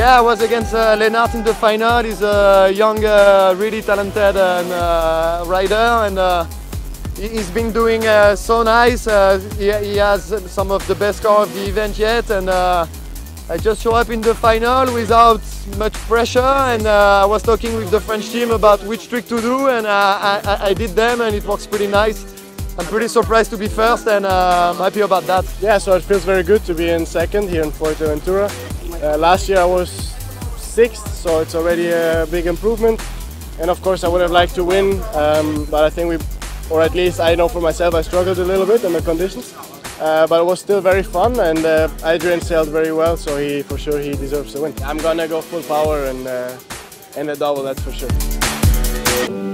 Yeah, I was against Lennart in the final. He's a young, really talented rider, and he's been doing so nice. He has some of the best scores of the event yet, and I just show up in the final without much pressure, and I was talking with the French team about which trick to do, and I did them, and it works pretty nice. I'm pretty surprised to be first, and I'm happy about that. Yeah, so it feels very good to be in second here in Puerto Ventura. Last year I was sixth, so it's already a big improvement, and of course I would have liked to win, but I think or at least I know for myself, I struggled a little bit in the conditions. But it was still very fun, and Adrien sailed very well, so for sure he deserves the win. I'm gonna go full power and a double, that's for sure.